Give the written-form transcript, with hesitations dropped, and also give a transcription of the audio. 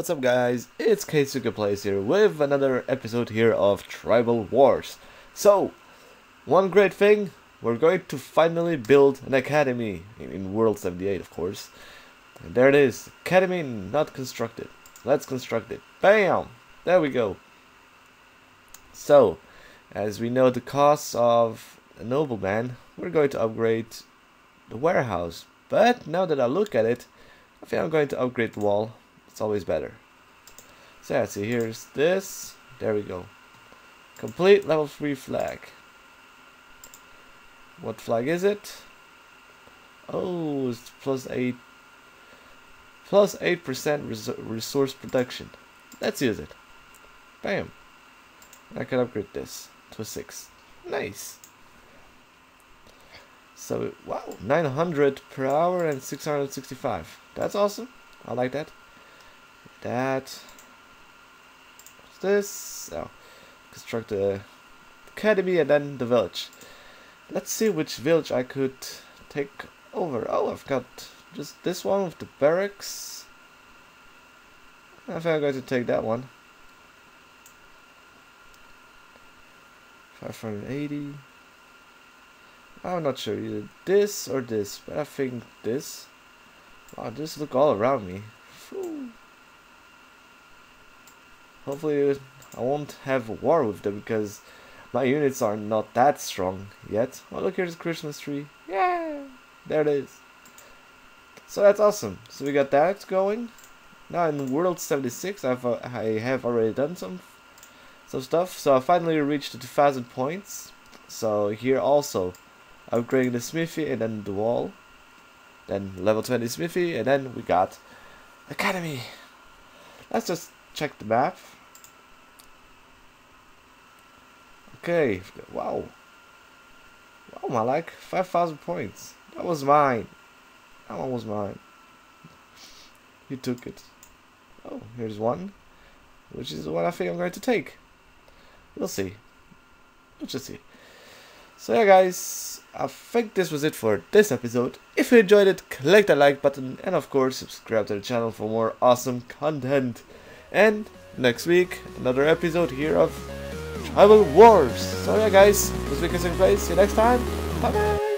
what's up guys, it's KeisukePlays here with another episode here of Tribal Wars. So, one great thing, we're going to finally build an academy in World 78 of course. And there it is, academy not constructed. Let's construct it. Bam! There we go. So, as we know the costs of a nobleman, we're going to upgrade the warehouse. But now that I look at it, I think I'm going to upgrade the wall. It's always better. So yeah, see, here's this. There we go. Complete level 3 flag. What flag is it? Oh, it's +8. +8% resource production. Let's use it. Bam. I can upgrade this to a 6. Nice. So, wow, 900 per hour and 665. That's awesome. I like that. That. What's this? Oh, construct the academy and then the village. Let's see which village I could take over. Oh, I've got just this one with the barracks. I think I'm going to take that one. 580. I'm not sure, either this or this, but I think this. Wow, just look all around me. Whew. Hopefully I won't have a war with them because my units are not that strong yet. Oh, look, here's the Christmas tree. Yeah, there it is. So that's awesome. So we got that going. Now in World 76 I have already done some stuff. So I finally reached the 2000 points. So here also upgrading the smithy and then the wall, then level 20 smithy, and then we got academy. Let's just check the map. Okay, wow, wow, I like 5,000 points. That was mine. That one was mine. You took it. Oh, here's one, which is the one I think I'm going to take. We'll see. Let's just see. So yeah guys, I think this was it for this episode. If you enjoyed it, click that like button and of course subscribe to the channel for more awesome content. And next week, another episode here of Tribal Wars. So yeah guys, this week is in place. See you next time. Bye bye!